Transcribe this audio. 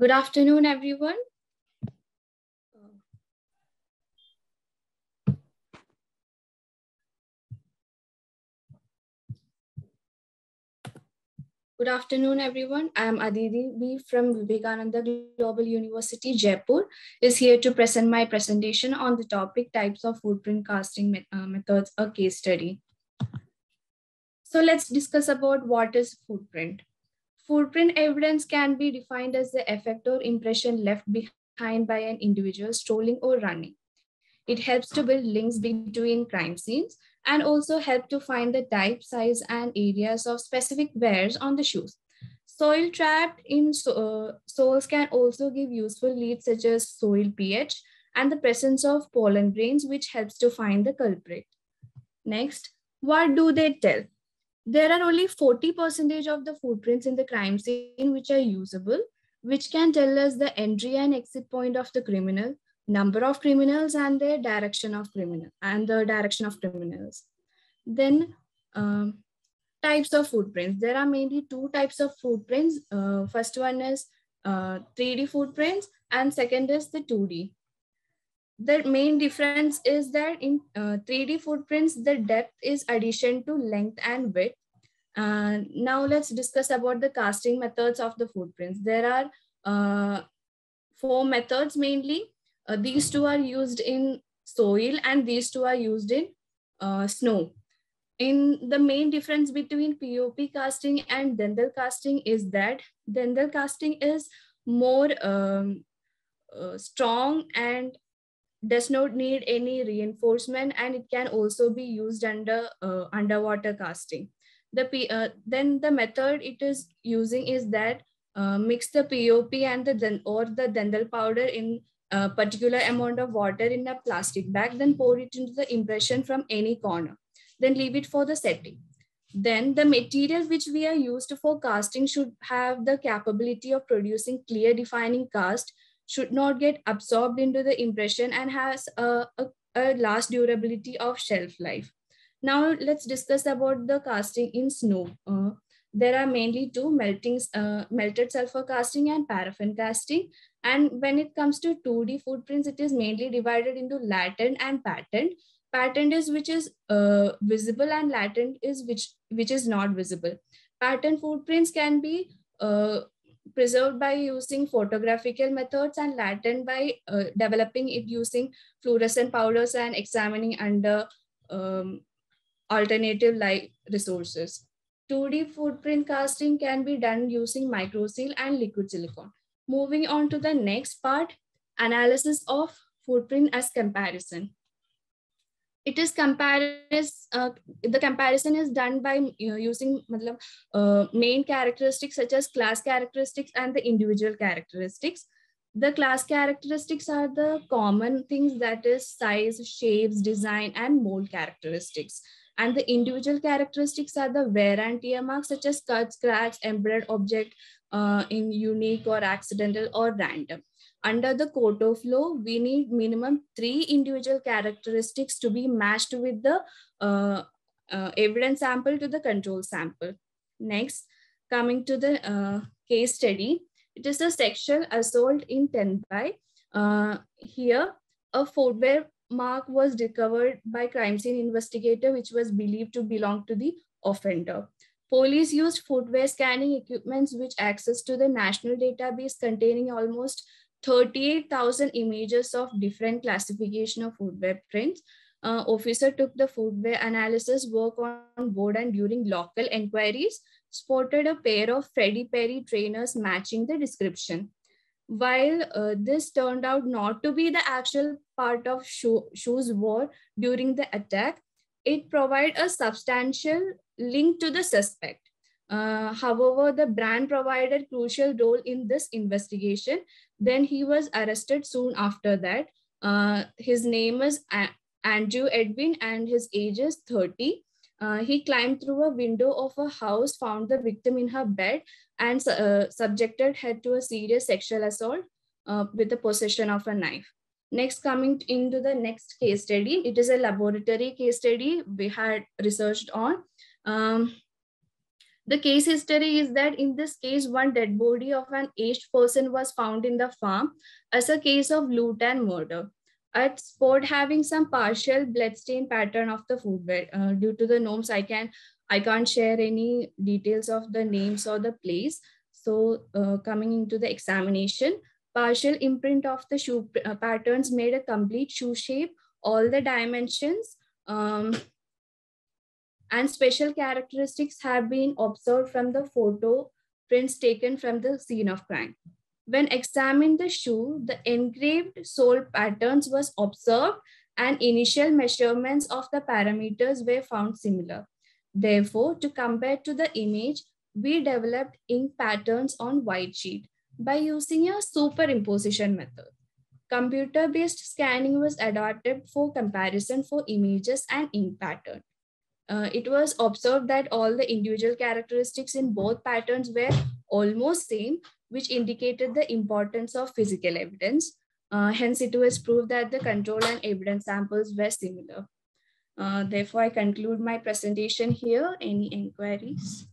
Good afternoon, everyone. Good afternoon, everyone. I am Aditi B from Vivekananda Global University, Jaipur, is here to present my presentation on the topic types of footprint casting methods, a case study. So let's discuss about what is footprint. Footprint evidence can be defined as the effect or impression left behind by an individual strolling or running. It helps to build links between crime scenes and also help to find the type, size, and areas of specific wears on the shoes. Soil trapped in soles can also give useful leads such as soil pH and the presence of pollen grains, which helps to find the culprit. Next, what do they tell? There are only 40% of the footprints in the crime scene which are usable, which can tell us the entry and exit point of the criminal, number of criminals, and their direction of criminals. Then types of footprints. There are mainly two types of footprints. First one is 3D footprints, and second is the 2D. The main difference is that in 3D footprints, the depth is addition to length and width. Now let's discuss about the casting methods of the footprints. There are 4 methods mainly. These two are used in soil and these two are used in snow. The main difference between POP casting and Dendal casting is that Dendal casting is more strong and does not need any reinforcement, and it can also be used under underwater casting. Then the method it is using is that mix the POP and the Dendal powder in a particular amount of water in a plastic bag, then pour it into the impression from any corner, then leave it for the setting. Then the material which we are used for casting should have the capability of producing clear defining cast, should not get absorbed into the impression, and has a last durability of shelf life. Now let's discuss about the casting in snow. There are mainly two, melted sulfur casting and paraffin casting. And when it comes to 2D footprints, it is mainly divided into latent and patent. Patent is which is visible, and latent is which is not visible. Patent footprints can be preserved by using photographic methods, and latent by developing it using fluorescent powders and examining under alternative light resources. 2D footprint casting can be done using microseal and liquid silicone. Moving on to the next part, analysis of footprint as comparison. It is the comparison is done by using main characteristics such as class characteristics and the individual characteristics. The class characteristics are the common things, that is size, shapes, design, and mold characteristics. And the individual characteristics are the wear and tear marks such as cuts, cracks, embedded object in unique or accidental or random. Under the Koto flow, we need minimum 3 individual characteristics to be matched with the evidence sample to the control sample. Next, coming to the case study, it is a sexual assault in Tenby. Here, a footwear mark was recovered by crime scene investigator, which was believed to belong to the offender. Police used footwear scanning equipments which access to the national database containing almost 38,000 images of different classification of footwear prints. Officer took the footwear analysis work on board, and during local enquiries, spotted a pair of Freddie Perry trainers matching the description. While this turned out not to be the actual part of shoes worn during the attack, it provided a substantial link to the suspect. However, the brand provided a crucial role in this investigation. Then he was arrested soon after that. His name is Andrew Edwin, and his age is 30. He climbed through a window of a house, found the victim in her bed, and subjected her to a serious sexual assault with the possession of a knife. Next, coming into the next case study, it is a laboratory case study we had researched on. The case history is that in this case, one dead body of an aged person was found in the farm as a case of loot and murder. At spot having some partial bloodstain pattern of the footwear. Due to the norms, I can't share any details of the names or the place. So coming into the examination, partial imprint of the shoe patterns made a complete shoe shape, all the dimensions, and special characteristics have been observed from the photo prints taken from the scene of crime. When examined the shoe, the engraved sole patterns was observed and initial measurements of the parameters were found similar. Therefore, to compare to the image, we developed ink patterns on white sheet by using a superimposition method. Computer-based scanning was adopted for comparison for images and ink pattern. It was observed that all the individual characteristics in both patterns were almost same, which indicated the importance of physical evidence. Hence, it was proved that the control and evidence samples were similar. Therefore, I conclude my presentation here. Any inquiries?